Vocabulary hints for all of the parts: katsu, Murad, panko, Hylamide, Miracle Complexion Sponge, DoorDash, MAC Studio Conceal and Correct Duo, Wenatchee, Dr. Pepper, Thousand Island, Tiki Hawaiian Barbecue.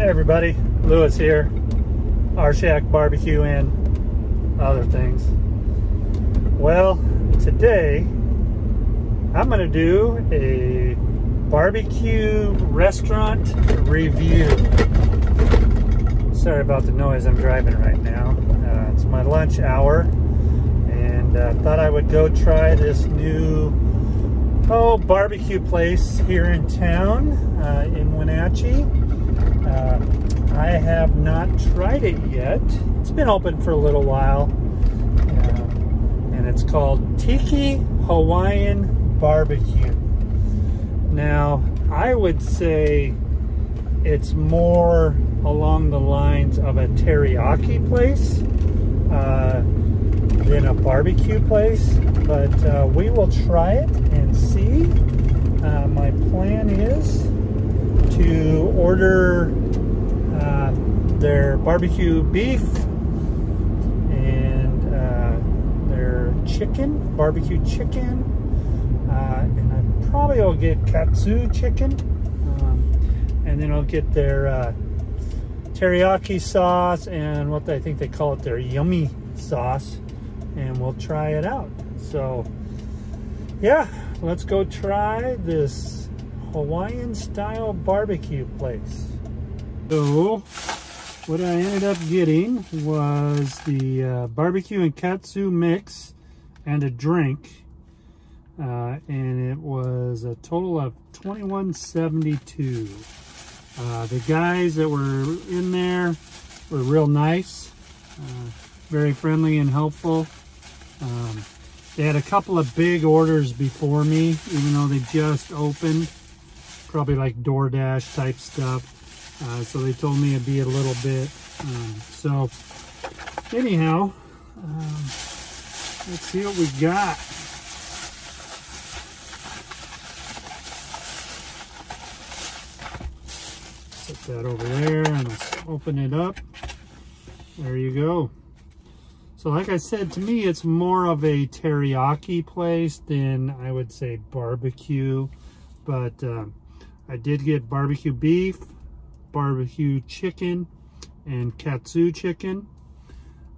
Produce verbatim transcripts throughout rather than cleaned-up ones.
Hey everybody, Lewis here, our shack barbecue and other things. Well, today I'm gonna do a barbecue restaurant review. Sorry about the noise, I'm driving right now. Uh, it's my lunch hour and I uh, thought I would go try this new oh barbecue place here in town uh, in Wenatchee. Uh, I have not tried it yet. It's been open for a little while, uh, and it's called Tiki Hawaiian Barbecue. Now, I would say it's more along the lines of a teriyaki place uh, than a barbecue place, but uh, we will try it and see. Uh, my plan is to order uh, their barbecue beef and uh, their chicken, barbecue chicken, uh, and I probably will get katsu chicken, um, and then I'll get their uh, teriyaki sauce and what I think they call it, their yummy sauce, and we'll try it out. So yeah, let's go try this Hawaiian style barbecue place. So what I ended up getting was the uh, barbecue and katsu mix and a drink, uh, and it was a total of twenty-one seventy-two. Uh, the guys that were in there were real nice, uh, very friendly and helpful. Um, they had a couple of big orders before me, even though they just opened. Probably like DoorDash type stuff. Uh, so they told me it'd be a little bit. Um, so anyhow, um, let's see what we got. Put that over there and let's open it up. There you go. So like I said, to me, it's more of a teriyaki place than I would say barbecue, but um, I did get barbecue beef, barbecue chicken, and katsu chicken.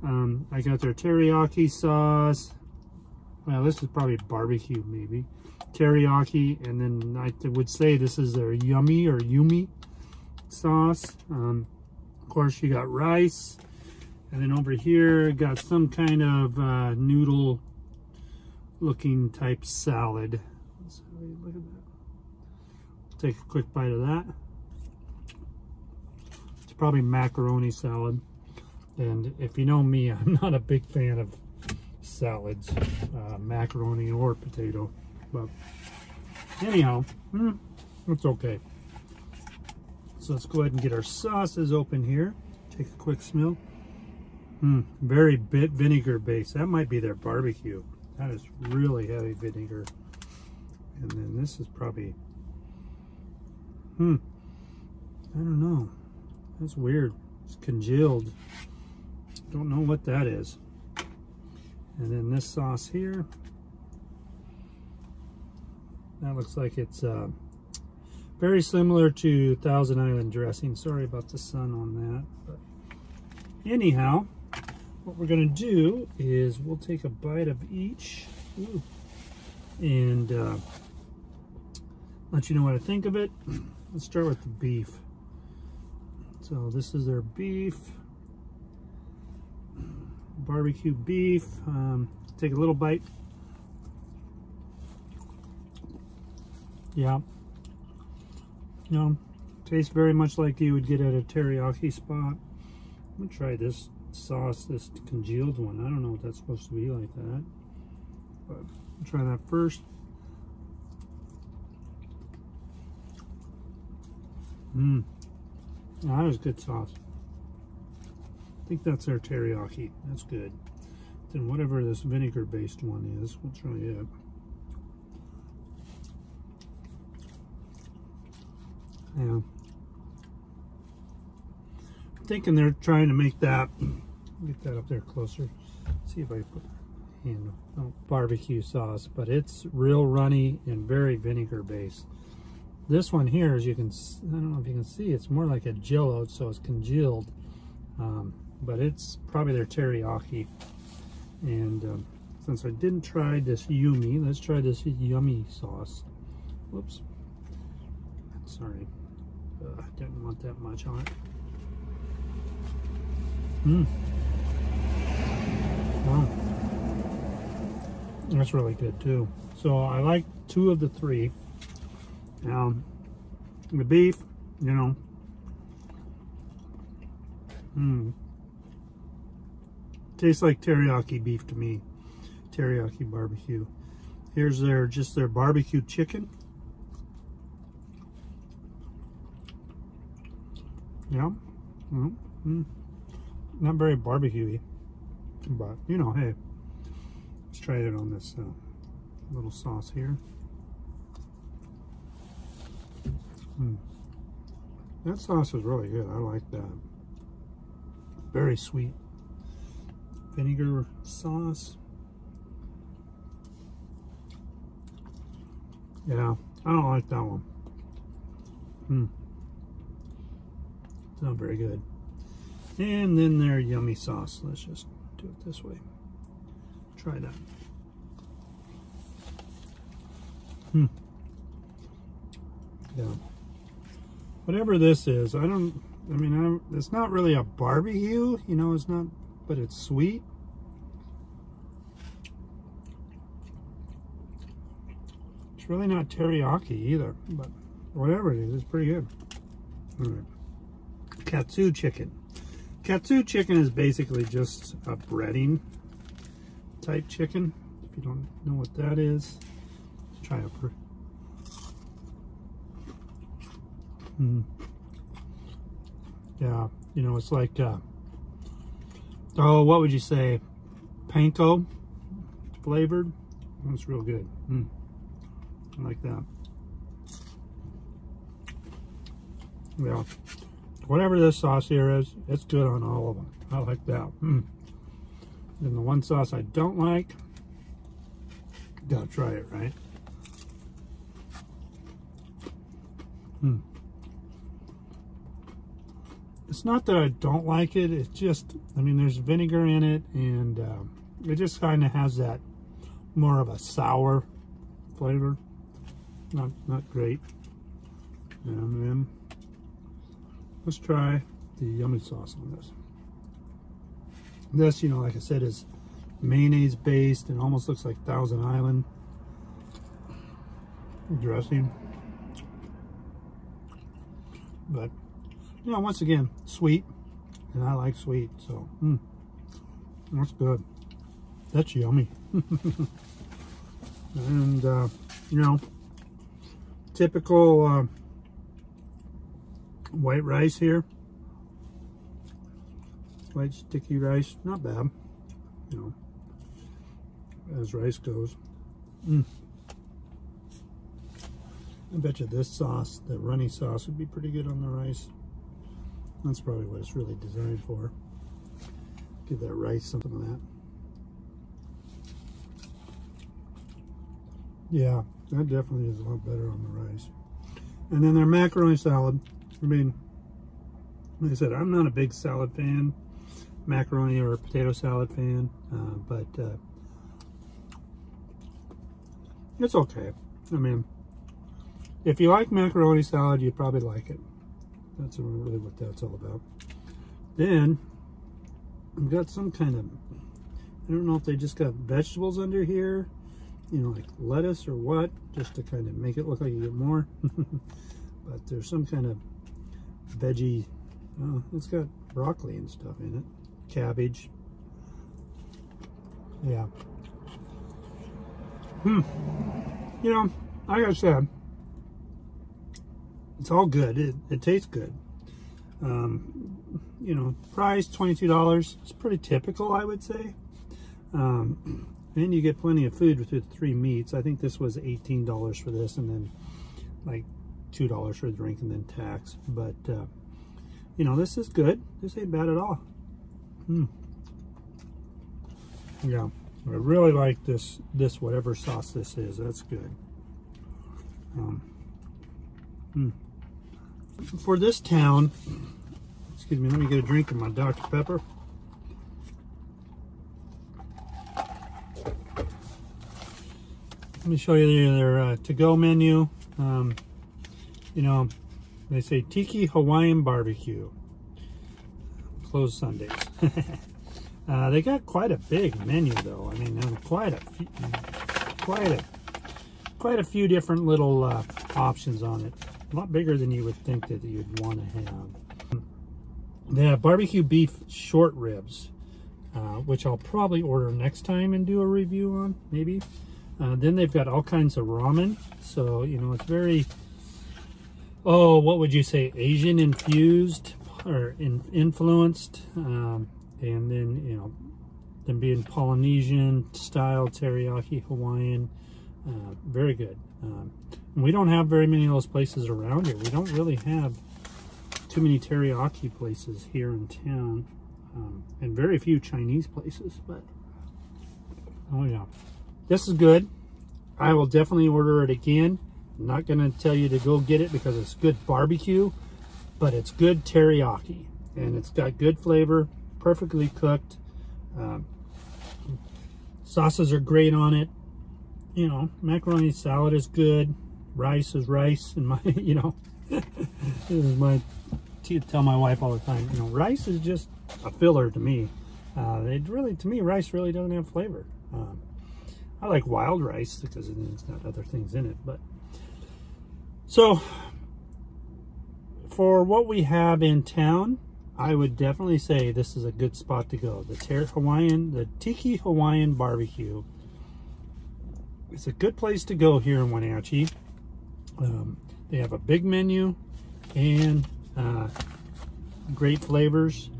Um, I got their teriyaki sauce. Well, this is probably barbecue, maybe. Teriyaki, and then I would say this is their yummy or yumi sauce. Um, of course, you got rice. And then over here, got some kind of uh, noodle-looking type salad. So, look at that. Take a quick bite of that. It's probably macaroni salad. And if you know me, I'm not a big fan of salads, uh, macaroni or potato. But anyhow, mm, it's okay. So let's go ahead and get our sauces open here. Take a quick smell. Mm, very bit vinegar based. That might be their barbecue. That is really heavy vinegar. And then this is probably... Hmm. I don't know. That's weird. It's congealed. Don't know what that is. And then this sauce here. That looks like it's uh, very similar to Thousand Island dressing. Sorry about the sun on that. But anyhow, what we're going to do is we'll take a bite of each. Ooh. And uh, let you know what I think of it. Let's start with the beef. So this is their beef, barbecue beef. Um, take a little bite. Yeah. You know, tastes very much like you would get at a teriyaki spot. I'm gonna try this sauce, this congealed one. I don't know what that's supposed to be like that. But I'll try that first. Mmm, that is good sauce. I think that's our teriyaki. That's good. Then whatever this vinegar-based one is, we'll try it. Yeah. I'm thinking they're trying to make that. Get that up there closer. See if I can put in barbecue sauce, but it's real runny and very vinegar-based. This one here, as you can, I don't know if you can see, it's more like a Jello, so it's congealed. Um, but it's probably their teriyaki. And um, since I didn't try this Yumi, let's try this yummy sauce. Whoops. Sorry. I uh, didn't want that much on it. Mmm. Wow. That's really good too. So I like two of the three. Now, the beef, you know. Mmm. Tastes like teriyaki beef to me. Teriyaki barbecue. Here's their, just their barbecue chicken. Yeah. Mm-hmm. Not very barbecue-y, but you know, hey, let's try it on this uh, little sauce here. Mm. That sauce is really good. I like that. Very sweet vinegar sauce. Yeah, I don't like that one. Hmm. It's not very good. And then their yummy sauce. Let's just do it this way. Try that. Hmm. Yeah. Whatever this is, I don't, I mean, I, it's not really a barbecue, you know, it's not, but it's sweet. It's really not teriyaki either, but whatever it is, it's pretty good. All right. Katsu chicken. Katsu chicken is basically just a breading type chicken. If you don't know what that is, let's try it. Mm. Yeah, you know, it's like, uh, oh, what would you say? Panko flavored. That's real good. Mm. I like that. Yeah. Whatever this sauce here is, it's good on all of them. I like that. Mm. And the one sauce I don't like, gotta try it, right? Mm. It's not that I don't like it. It's just, I mean, there's vinegar in it, and um, it just kind of has that more of a sour flavor. Not, not great. And then let's try the yummy sauce on this. This, you know, like I said, is mayonnaise based and almost looks like Thousand Island dressing. But, you know, once again, sweet. And I like sweet, so, mm, that's good. That's yummy. And, uh, you know, typical uh, white rice here, white sticky rice, not bad, you know, as rice goes. Mm. I bet you this sauce, the runny sauce, would be pretty good on the rice. That's probably what it's really designed for. Give that rice something of that. Yeah, that definitely is a lot better on the rice. And then their macaroni salad. I mean, like I said, I'm not a big salad fan, macaroni or potato salad fan, uh, but uh, it's okay. I mean, if you like macaroni salad, you probably like it. That's really what that's all about. Then, I've got some kind of, I don't know if they just got vegetables under here, you know, like lettuce or what, just to kind of make it look like you get more. But there's some kind of veggie, oh, it's got broccoli and stuff in it, cabbage. Yeah. Hmm. You know, like I said, it's all good. It, it tastes good. Um, you know, price twenty-two dollars. It's pretty typical, I would say. Um, and you get plenty of food with the three meats. I think this was eighteen dollars for this, and then like two dollars for a drink and then tax. But, uh, you know, this is good. This ain't bad at all. Mm. Yeah, I really like this, this whatever sauce this is. That's good. Um, Mm. For this town, excuse me, let me get a drink of my Doctor Pepper. Let me show you their uh, to-go menu. Um, you know, they say Tiki Hawaiian Barbecue. Closed Sundays. uh, they got quite a big menu, though. I mean, quite a few, quite a, quite a few different little uh, options on it. A lot bigger than you would think that you'd want to have. They have barbecue beef short ribs, uh, which I'll probably order next time and do a review on, maybe. Uh, then they've got all kinds of ramen, so you know it's very, oh, what would you say, Asian infused or in, influenced, um, and then you know, then being Polynesian style, teriyaki, Hawaiian, uh, very good. Um, and we don't have very many of those places around here. We don't really have too many teriyaki places here in town, um, and very few Chinese places. But oh yeah. This is good. I will definitely order it again. I'm not going to tell you to go get it because it's good barbecue, but it's good teriyaki. And it's got good flavor, perfectly cooked. Um, sauces are great on it. You know, macaroni salad is good. Rice is rice. And my, you know, this is my, I tell my wife all the time, you know, rice is just a filler to me. Uh, it really, to me, rice really doesn't have flavor. Um, I like wild rice because it's got other things in it, but so for what we have in town, I would definitely say this is a good spot to go. The Ter Hawaiian, the Tiki Hawaiian Barbecue. It's a good place to go here in Wenatchee. Um, they have a big menu and uh, great flavors.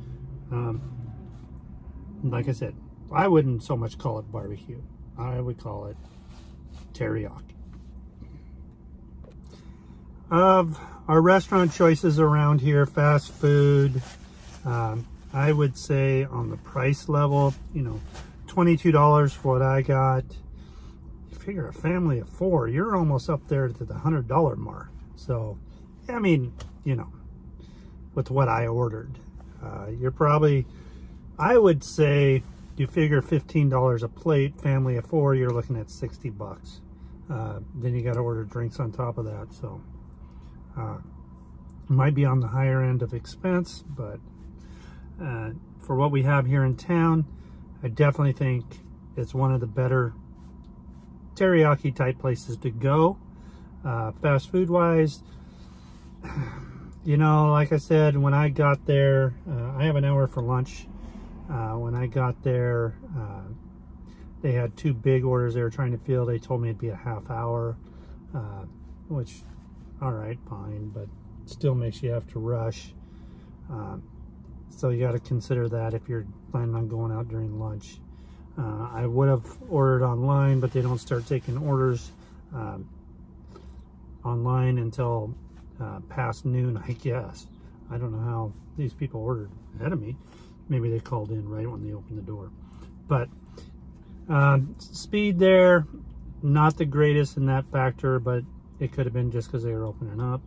Um, like I said, I wouldn't so much call it barbecue. I would call it teriyaki. Of our restaurant choices around here, fast food, um, I would say on the price level, you know, twenty-two dollars for what I got. You figure a family of four, you're almost up there to the one hundred dollar mark. So, I mean, you know, with what I ordered, uh, you're probably, I would say, you figure fifteen dollars a plate, family of four, you're looking at sixty bucks. Uh, then you got to order drinks on top of that. So uh, it might be on the higher end of expense, but uh, for what we have here in town, I definitely think it's one of the better teriyaki type places to go. Uh, fast food wise, you know, like I said, when I got there, uh, I have an hour for lunch. Uh, when I got there, uh, they had two big orders they were trying to fill. They told me it'd be a half hour, uh, which, all right, fine, but still makes you have to rush. Uh, so you got to consider that if you're planning on going out during lunch. Uh, I would have ordered online, but they don't start taking orders um, online until uh, past noon, I guess. I don't know how these people ordered ahead of me. Maybe they called in right when they opened the door. But uh, speed there, not the greatest in that factor, but it could have been just because they were opening up.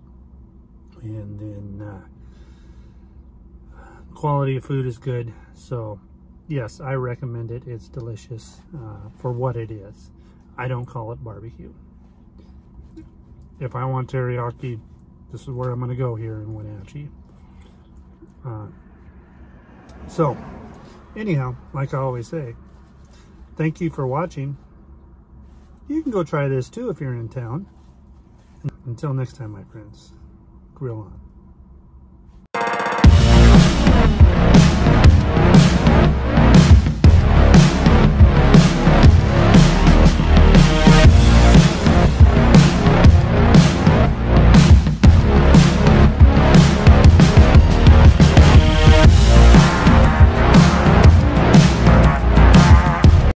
And then uh, quality of food is good. So, yes, I recommend it. It's delicious uh, for what it is. I don't call it barbecue. If I want teriyaki, this is where I'm going to go here in Wenatchee. Uh, So, anyhow, like I always say, thank you for watching. You can go try this too if you're in town. Until next time, my friends, grill on.